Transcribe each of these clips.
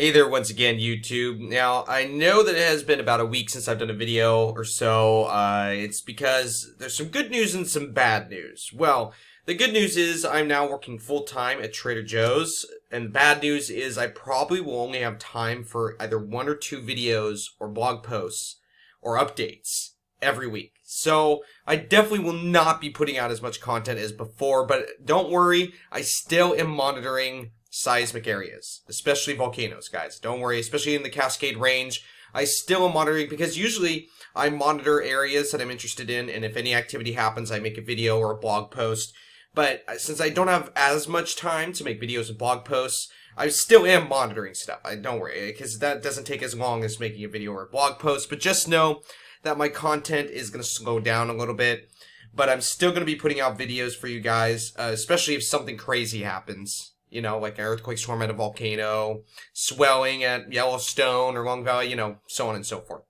Hey there once again, YouTube. Now, I know that it has been about a week since I've done a video or so. It's because there's some good news and some bad news. Well, the good news is I'm now working full-time at Trader Joe's, and the bad news is I probably will only have time for either one or two videos or blog posts or updates every week. So, I definitely will not be putting out as much content as before, but don't worry, I still am monitoring seismic areas, especially volcanoes, guys. Don't worry, especially in the Cascade Range. I still am monitoring because usually I monitor areas that I'm interested in, and if any activity happens, I make a video or a blog post. But since I don't have as much time to make videos and blog posts, I still am monitoring stuff. Don't worry, because that doesn't take as long as making a video or a blog post. But just know that my content is going to slow down a little bit, but I'm still going to be putting out videos for you guys, especially if something crazy happens. You know, like an earthquake storm at a volcano, swelling at Yellowstone or Long Valley, you know, so on and so forth.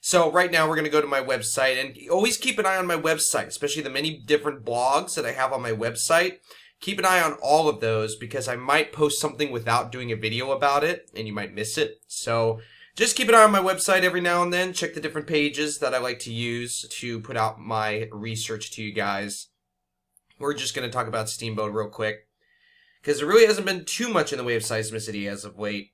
So right now we're going to go to my website, and always keep an eye on my website, especially the many different blogs that I have on my website. Keep an eye on all of those because I might post something without doing a video about it and you might miss it. So just keep an eye on my website every now and then. Check the different pages that I like to use to put out my research to you guys. We're just going to talk about Steamboat real quick, because there really hasn't been too much in the way of seismicity as of late.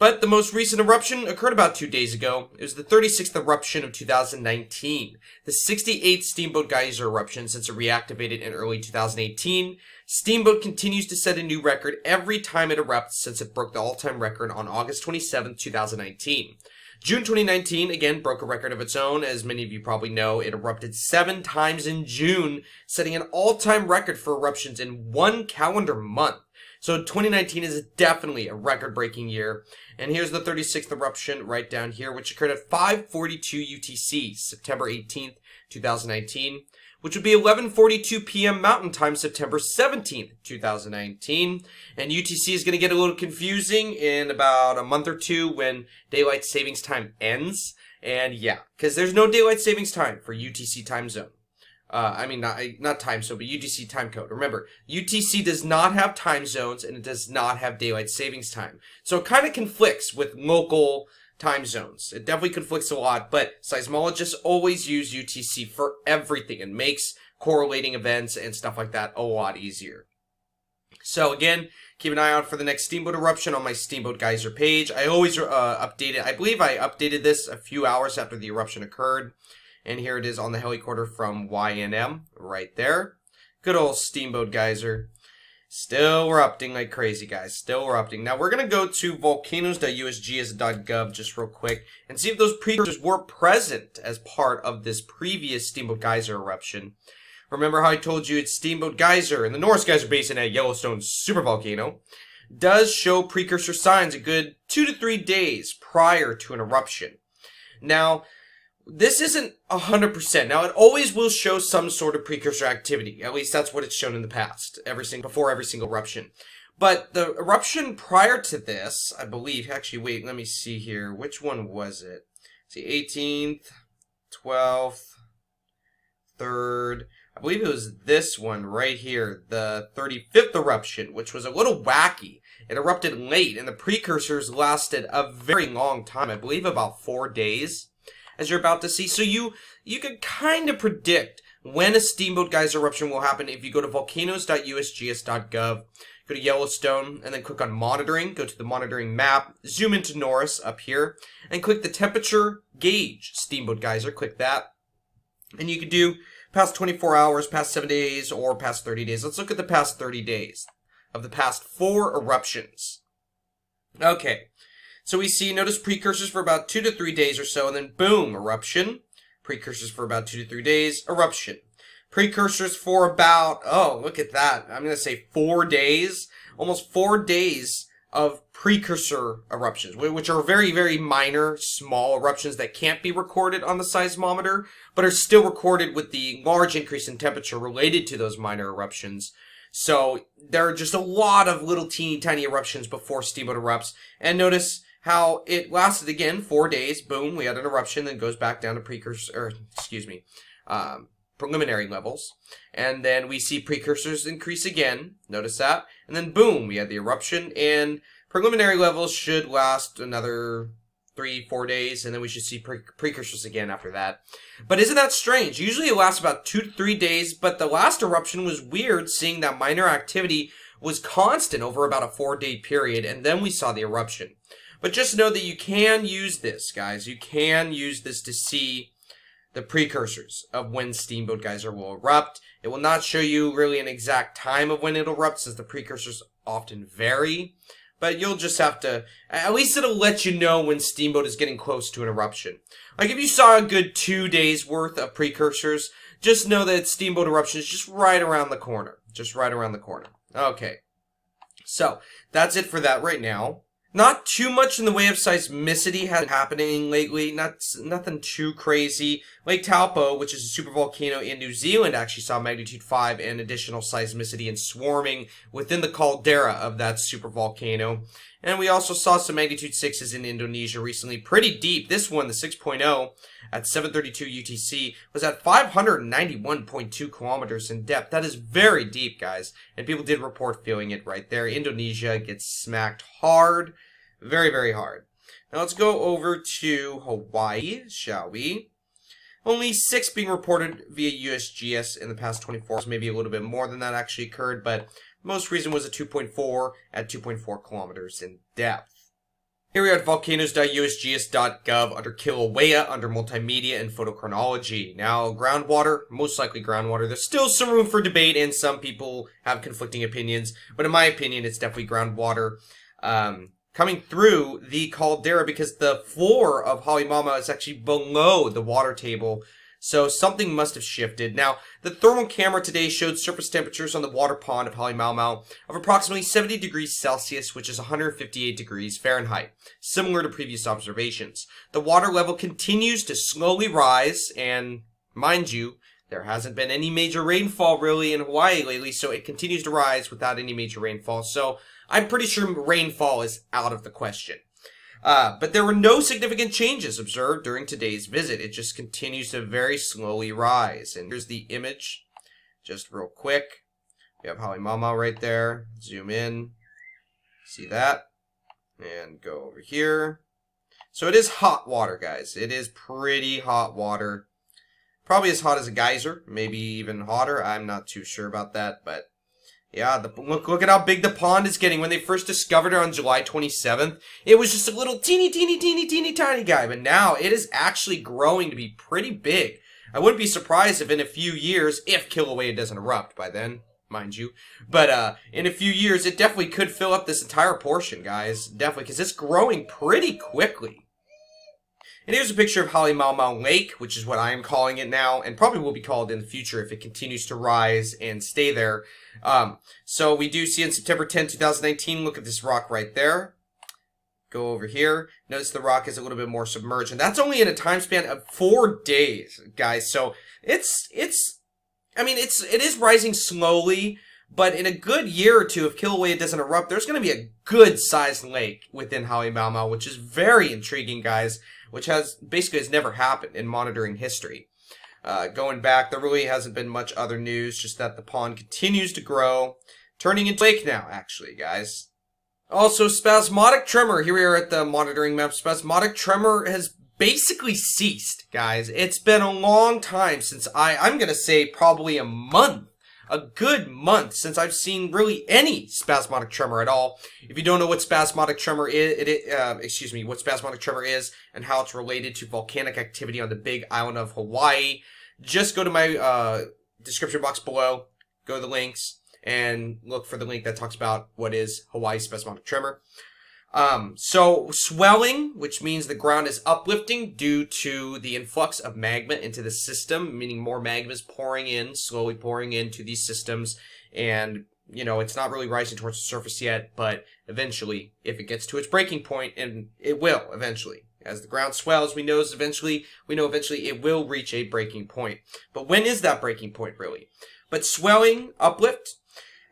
But the most recent eruption occurred about 2 days ago. It was the 36th eruption of 2019, the 68th Steamboat Geyser eruption since it reactivated in early 2018. Steamboat continues to set a new record every time it erupts since it broke the all-time record on August 27, 2019. June 2019, again, broke a record of its own. As many of you probably know, it erupted 7 times in June, setting an all-time record for eruptions in one calendar month. So 2019 is definitely a record-breaking year. And here's the 36th eruption right down here, which occurred at 5:42 UTC, September 18th, 2019, which would be 11:42 p.m. Mountain Time, September 17th, 2019. And UTC is going to get a little confusing in about a month or two when Daylight Savings Time ends. And yeah, because there's no Daylight Savings Time for UTC time zone. I mean, not time zone, but UTC time code. Remember, UTC does not have time zones and it does not have Daylight Savings Time. So it kind of conflicts with local time zones. It definitely conflicts a lot, but seismologists always use UTC for everything and makes correlating events and stuff like that a lot easier. So again, keep an eye out for the next Steamboat eruption on my Steamboat Geyser page. I always update it. I believe I updated this a few hours after the eruption occurred. And here it is on the helicorder from YNM right there. Good old Steamboat Geyser. Still erupting like crazy, guys. Still erupting. Now, we're going to go to volcanoes.usgs.gov just real quick and see if those precursors were present as part of this previous Steamboat Geyser eruption. Remember how I told you it's Steamboat Geyser in the Norris Geyser Basin at Yellowstone Supervolcano does show precursor signs a good 2 to 3 days prior to an eruption. Now, this isn't 100%. Now, it always will show some sort of precursor activity. At least that's what it's shown in the past, before every single eruption. But the eruption prior to this, I believe, actually, wait, let me see here. Which one was it? See, 18th, 12th, 3rd. I believe it was this one right here, the 35th eruption, which was a little wacky. It erupted late, and the precursors lasted a very long time, I believe about 4 days. As you're about to see. So you can kind of predict when a Steamboat Geyser eruption will happen if you go to volcanoes.usgs.gov, go to Yellowstone, and then click on monitoring, go to the monitoring map, zoom into Norris up here, and click the temperature gauge Steamboat Geyser, click that. And you can do past 24 hours, past 7 days, or past 30 days. Let's look at the past 30 days of the past 4 eruptions. Okay. So we see, notice precursors for about 2 to 3 days or so, and then boom, eruption. Precursors for about 2 to 3 days, eruption. Precursors for about, oh, look at that. I'm going to say 4 days, almost 4 days of precursor eruptions, which are very, very minor, small eruptions that can't be recorded on the seismometer, but are still recorded with the large increase in temperature related to those minor eruptions. So there are just a lot of little teeny tiny eruptions before Steamboat erupts, and notice how it lasted again 4 days. Boom, we had an eruption, then goes back down to preliminary levels, and then we see precursors increase again. Notice that, and then boom, we had the eruption, and Preliminary levels should last another 3-4 days, and then we should see precursors again after that. But isn't that strange? Usually it lasts about 2 to 3 days, but the last eruption was weird, seeing that minor activity was constant over about a 4-day period, and then we saw the eruption. But just know that you can use this, guys. You can use this to see the precursors of when Steamboat Geyser will erupt. It will not show you really an exact time of when it'll erupt, since the precursors often vary. But you'll just have to, at least it'll let you know when Steamboat is getting close to an eruption. Like if you saw a good 2 days worth of precursors, just know that Steamboat eruption is just right around the corner. Just right around the corner. Okay. So that's it for that right now. Not too much in the way of seismicity has been happening lately. Nothing too crazy. Lake Taupo, which is a supervolcano in New Zealand, actually saw magnitude 5 and additional seismicity and swarming within the caldera of that supervolcano. And we also saw some magnitude 6s in Indonesia recently. Pretty deep. This one, the 6.0 at 7:32 UTC, was at 591.2 kilometers in depth. That is very deep, guys. And people did report feeling it right there. Indonesia gets smacked hard. Very, very hard. Now let's go over to Hawaii, shall we? Only 6 being reported via USGS in the past 24 hours. Maybe a little bit more than that actually occurred, but most recent was a 2.4 at 2.4 kilometers in depth. Here we are at volcanoes.usgs.gov under Kilauea, under multimedia and photochronology. Now, groundwater, most likely groundwater. There's still some room for debate and some people have conflicting opinions, but in my opinion, it's definitely groundwater coming through the caldera because the floor of Halemaʻumaʻu is actually below the water table. So something must have shifted. Now, the thermal camera today showed surface temperatures on the water pond of Halemaʻumaʻu of approximately 70 degrees Celsius, which is 158 degrees Fahrenheit, similar to previous observations. The water level continues to slowly rise, and mind you, there hasn't been any major rainfall really in Hawaii lately, so it continues to rise without any major rainfall. So I'm pretty sure rainfall is out of the question. But there were no significant changes observed during today's visit. It just continues to very slowly rise. And here's the image, just real quick. We have Halemaʻumaʻu right there. Zoom in. See that? And go over here. So it is hot water, guys. It is pretty hot water. Probably as hot as a geyser. Maybe even hotter. I'm not too sure about that, but... yeah, look at how big the pond is getting. When they first discovered it on July 27th, it was just a little teeny tiny guy. But now it is actually growing to be pretty big. I wouldn't be surprised if in a few years, if Kilauea doesn't erupt by then, mind you. But in a few years, it definitely could fill up this entire portion, guys. Definitely, because it's growing pretty quickly. And here's a picture of Halemaʻumaʻu Lake, which is what I am calling it now, and probably will be called in the future if it continues to rise and stay there. So we do see on September 10, 2019, look at this rock right there. Go over here. Notice the rock is a little bit more submerged, and that's only in a time span of 4 days, guys. So it is rising slowly, but in a good year or two, if Kilauea doesn't erupt, there's going to be a good-sized lake within Halemaʻumaʻu, which is very intriguing, guys. Which has never happened in monitoring history. Going back, there really hasn't been much other news, just that the pond continues to grow, turning into a lake now, actually, guys. Also, spasmodic tremor. Here we are at the monitoring map. Spasmodic tremor has basically ceased, guys. It's been a long time since I'm going to say probably a month. A good month since I've seen really any spasmodic tremor at all. If you don't know what spasmodic tremor is, what spasmodic tremor is and how it's related to volcanic activity on the Big Island of Hawaii, just go to my description box below, go to the links, and look for the link that talks about what is Hawaii spasmodic tremor. So swelling, which means the ground is uplifting due to the influx of magma into the system, meaning more magma is pouring in, slowly pouring into these systems. And, you know, it's not really rising towards the surface yet, but eventually, if it gets to its breaking point, and it will eventually, as the ground swells, we know eventually it will reach a breaking point. But when is that breaking point really? But swelling, uplift,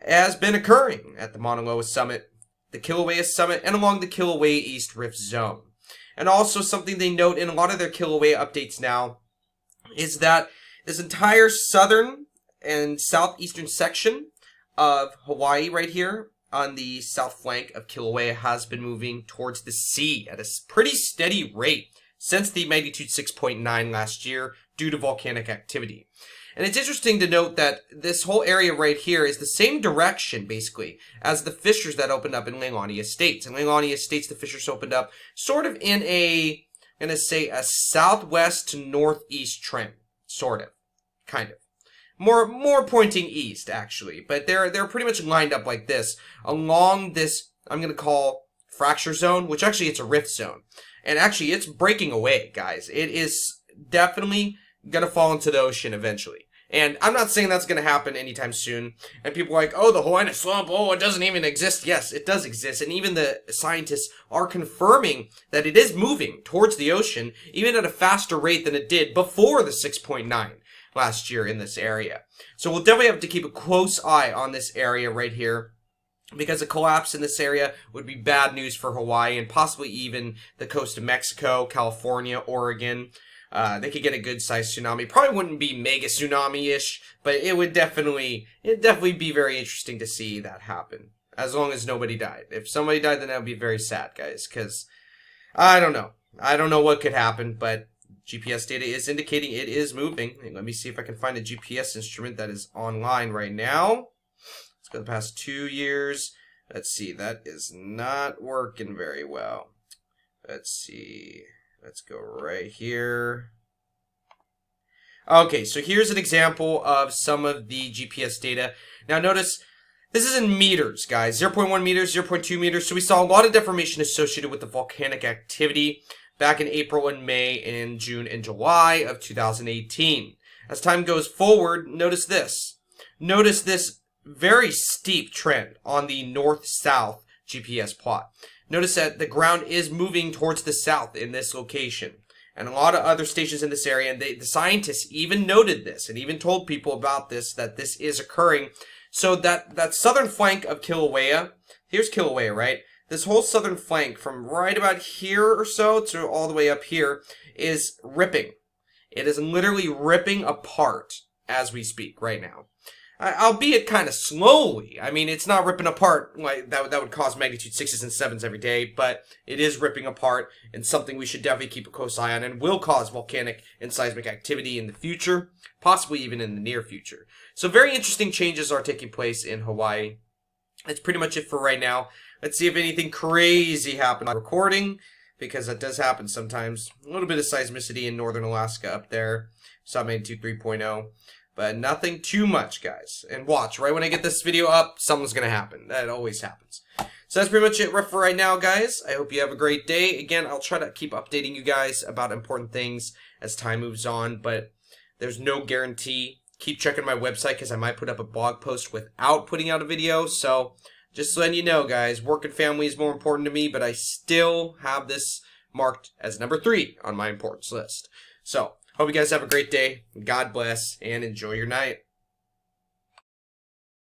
has been occurring at the Mauna Loa summit, the Kilauea Summit, and along the Kilauea East Rift Zone. And also something they note in a lot of their Kilauea updates now is that this entire southern and southeastern section of Hawaii right here on the south flank of Kilauea has been moving towards the sea at a pretty steady rate since the magnitude 6.9 last year due to volcanic activity. And it's interesting to note that this whole area right here is the same direction, basically, as the fissures that opened up in Leilani Estates. In Leilani Estates, the fissures opened up sort of in a, I'm going to say, a southwest to northeast trend, sort of, kind of. More pointing east, actually, but they're pretty much lined up like this along this, I'm going to call fracture zone, which actually it's a rift zone. And actually, it's breaking away, guys. It is definitely going to fall into the ocean eventually. And I'm not saying that's going to happen anytime soon. And people are like, oh, the Hawaiian slump, oh, it doesn't even exist. Yes, it does exist. And even the scientists are confirming that it is moving towards the ocean, even at a faster rate than it did before the 6.9 last year in this area. So we'll definitely have to keep a close eye on this area right here, because a collapse in this area would be bad news for Hawaii and possibly even the coast of Mexico, California, Oregon. They could get a good-sized tsunami. Probably wouldn't be mega tsunami-ish, but it would definitely, it'd definitely be very interesting to see that happen. As long as nobody died. If somebody died, then that would be very sad, guys, because I don't know. I don't know what could happen, but GPS data is indicating it is moving. And let me see if I can find a GPS instrument that is online right now. Let's go the past 2 years. Let's see. That is not working very well. Let's see. Let's go right here. Okay, so here's an example of some of the GPS data. Now notice, this is in meters, guys. 0.1 meters, 0.2 meters. So we saw a lot of deformation associated with the volcanic activity back in April and May and June and July of 2018. As time goes forward, notice this. Notice this very steep trend on the north-south GPS plot. Notice that the ground is moving towards the south in this location. And a lot of other stations in this area, and the scientists even noted this and even told people about this, that this is occurring. So that southern flank of Kilauea, here's Kilauea, right? This whole southern flank from right about here or so to all the way up here is ripping. It is literally ripping apart as we speak right now. Albeit kind of slowly. I mean, it's not ripping apart like that would cause magnitude 6s and 7s every day, but it is ripping apart and something we should definitely keep a close eye on and will cause volcanic and seismic activity in the future, possibly even in the near future. So very interesting changes are taking place in Hawaii. That's pretty much it for right now. Let's see if anything crazy happened on recording, because that does happen sometimes. A little bit of seismicity in northern Alaska up there, submagnitude 3.0. But nothing too much, guys. And watch, right when I get this video up, something's going to happen. That always happens. So that's pretty much it for right now, guys. I hope you have a great day. Again, I'll try to keep updating you guys about important things as time moves on, but there's no guarantee. Keep checking my website because I might put up a blog post without putting out a video. So just letting you know, guys, work and family is more important to me, but I still have this marked as number 3 on my importance list. So hope you guys have a great day. God bless and enjoy your night.